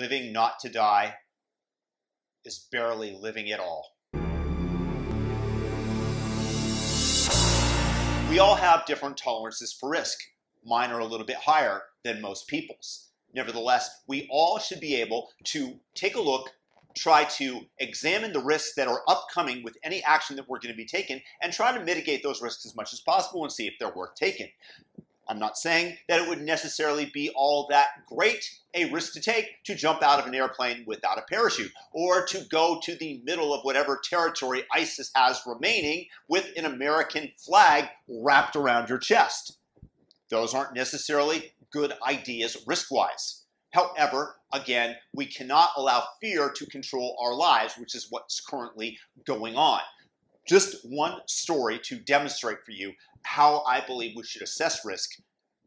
Living not to die is barely living at all. We all have different tolerances for risk. Mine are a little bit higher than most people's. Nevertheless, we all should be able to take a look, try to examine the risks that are upcoming with any action that we're going to be taking, and try to mitigate those risks as much as possible and see if they're worth taking. I'm not saying that it would necessarily be all that great a risk to take to jump out of an airplane without a parachute, or to go to the middle of whatever territory ISIS has remaining with an American flag wrapped around your chest. Those aren't necessarily good ideas risk-wise. However, again, we cannot allow fear to control our lives, which is what's currently going on. Just one story to demonstrate for you how I believe we should assess risk.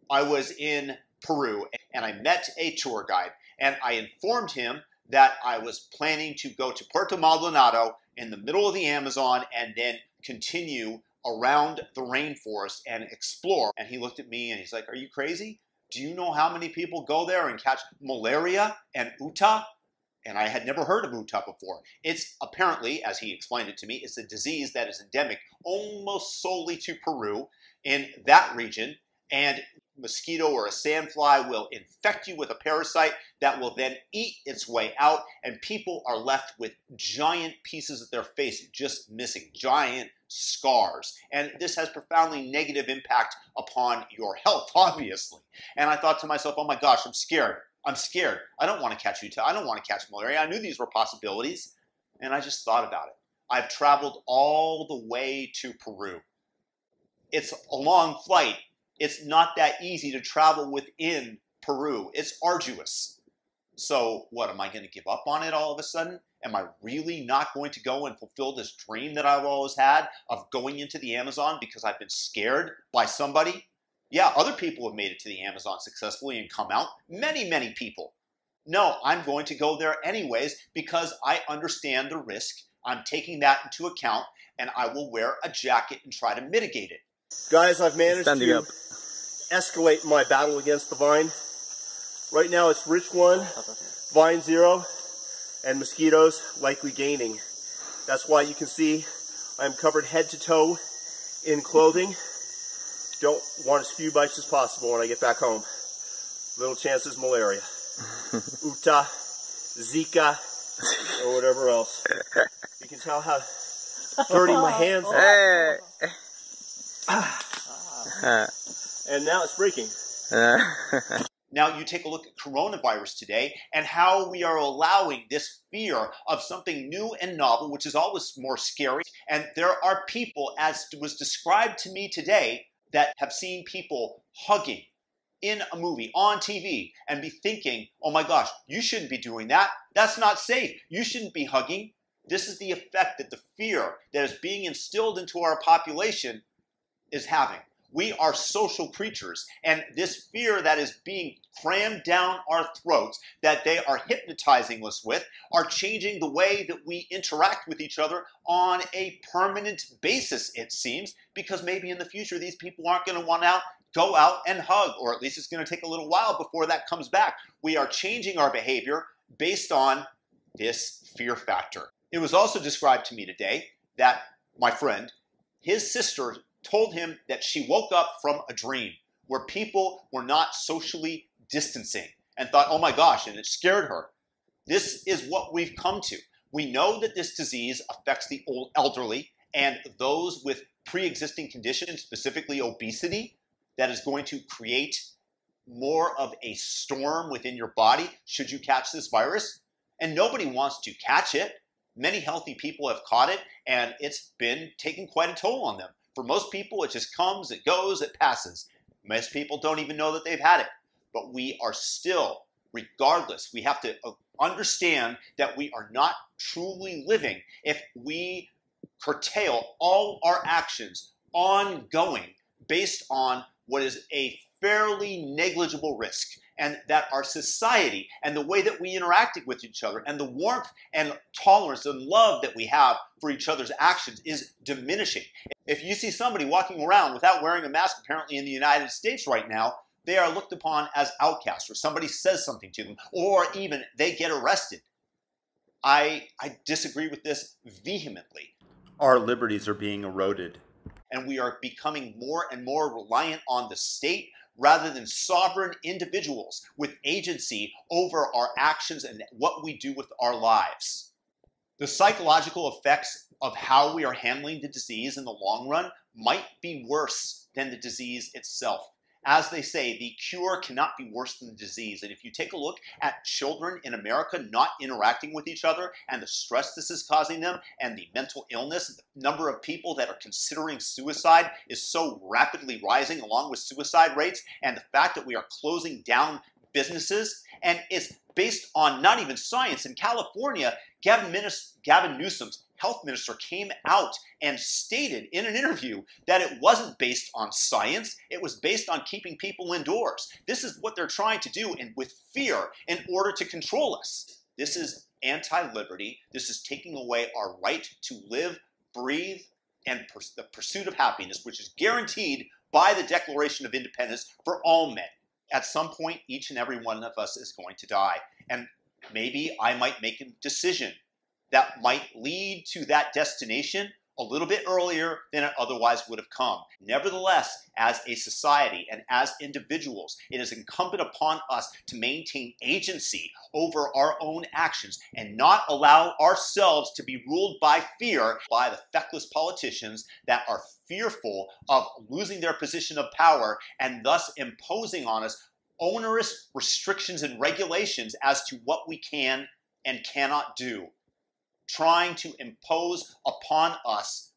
I was in Peru and I met a tour guide, and I informed him that I was planning to go to Puerto Maldonado in the middle of the Amazon and then continue around the rainforest and explore. And he looked at me and he's like, "Are you crazy? Do you know how many people go there and catch malaria and Uta?" And I had never heard of Uta before. It's apparently, as he explained it to me, it's a disease that is endemic almost solely to Peru in that region. And a mosquito or a sandfly will infect you with a parasite that will then eat its way out. And people are left with giant pieces of their face just missing, giant scars. And this has profoundly negative impact upon your health, obviously. And I thought to myself, oh my gosh, I'm scared. I'm scared. I don't want to catch Uta. I don't want to catch malaria. I knew these were possibilities, and I just thought about it. I've traveled all the way to Peru. It's a long flight. It's not that easy to travel within Peru. It's arduous. So what, am I going to give up on it all of a sudden? Am I really not going to go and fulfill this dream that I've always had of going into the Amazon because I've been scared by somebody? Yeah, other people have made it to the Amazon successfully and come out. Many, many people. No, I'm going to go there anyways because I understand the risk. I'm taking that into account, and I will wear a jacket and try to mitigate it. Guys, I've managed to escalate my battle against the vine. Right now it's Rich 1, Vine 0, and mosquitoes likely gaining. That's why you can see I'm covered head to toe in clothing. Don't want as few bites as possible when I get back home. Little chances malaria, Uta, Zika, or whatever else. You can tell how dirty my hands are. And now it's breaking. Now you take a look at coronavirus today and how we are allowing this fear of something new and novel, which is always more scary. And there are people, as was described to me today, that have seen people hugging in a movie, on TV, and be thinking, oh my gosh, you shouldn't be doing that. That's not safe. You shouldn't be hugging. This is the effect that the fear that is being instilled into our population is having. We are social creatures, and this fear that is being crammed down our throats, that they are hypnotizing us with, are changing the way that we interact with each other on a permanent basis, it seems, because maybe in the future these people aren't going to want to go out and hug, or at least it's going to take a little while before that comes back. We are changing our behavior based on this fear factor. It was also described to me today that my friend, his sister, told him that she woke up from a dream where people were not socially distancing and thought, oh my gosh, and it scared her. This is what we've come to. We know that this disease affects the elderly and those with pre-existing conditions, specifically obesity, that is going to create more of a storm within your body should you catch this virus. And nobody wants to catch it. Many healthy people have caught it, and it's been taking quite a toll on them. For most people, it just comes, it goes, it passes. Most people don't even know that they've had it. But we are still, regardless, we have to understand that we are not truly living if we curtail all our actions ongoing based on what is a fairly negligible risk, and that our society and the way that we interact with each other and the warmth and tolerance and love that we have for each other's actions is diminishing. If you see somebody walking around without wearing a mask, apparently in the United States right now, they are looked upon as outcasts, or somebody says something to them, or even they get arrested. I disagree with this vehemently. Our liberties are being eroded. And we are becoming more and more reliant on the state rather than sovereign individuals with agency over our actions and what we do with our lives. The psychological effects of how we are handling the disease in the long run might be worse than the disease itself. As they say, the cure cannot be worse than the disease. And if you take a look at children in America not interacting with each other and the stress this is causing them and the mental illness, the number of people that are considering suicide is so rapidly rising along with suicide rates, and the fact that we are closing down businesses, and it's based on not even science. In California, Gavin Newsom's health minister came out and stated in an interview that it wasn't based on science, it was based on keeping people indoors. This is what they're trying to do, and with fear, in order to control us. This is anti-liberty. This is taking away our right to live, breathe, and the pursuit of happiness, which is guaranteed by the Declaration of Independence for all men. At some point, each and every one of us is going to die, and maybe I might make a decision that might lead to that destination a little bit earlier than it otherwise would have come. Nevertheless, as a society and as individuals, it is incumbent upon us to maintain agency over our own actions and not allow ourselves to be ruled by fear, by the feckless politicians that are fearful of losing their position of power and thus imposing on us onerous restrictions and regulations as to what we can and cannot do, trying to impose upon us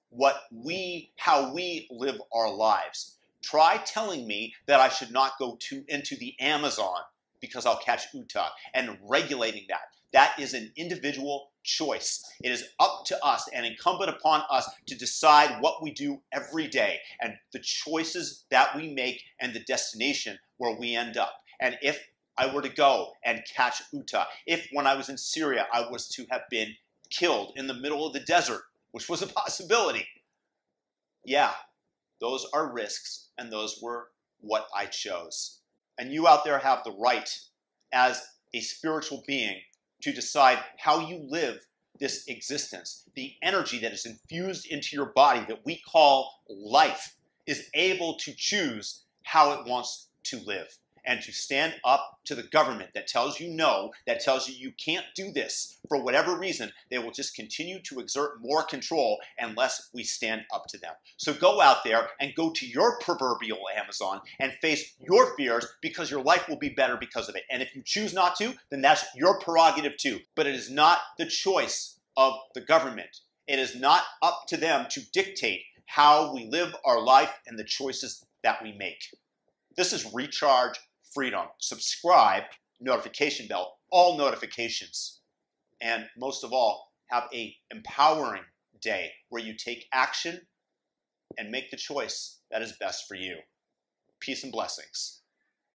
how we live our lives. Try telling me that I should not go into the Amazon because I'll catch Uta, and regulating that. That is an individual choice. It is up to us and incumbent upon us to decide what we do every day and the choices that we make and the destination where we end up. And if I were to go and catch Uta, if when I was in Syria I was to have been killed in the middle of the desert, which was a possibility. Yeah, those are risks, and those were what I chose. And you out there have the right, as a spiritual being, to decide how you live this existence. The energy that is infused into your body that we call life is able to choose how it wants to live, and to stand up to the government that tells you no, that tells you you can't do this. For whatever reason, they will just continue to exert more control unless we stand up to them. So go out there and go to your proverbial Amazon and face your fears, because your life will be better because of it. And if you choose not to, then that's your prerogative too. But it is not the choice of the government. It is not up to them to dictate how we live our life and the choices that we make. This is Recharge Freedom. Subscribe, notification bell, all notifications. And most of all, have an empowering day where you take action and make the choice that is best for you. Peace and blessings.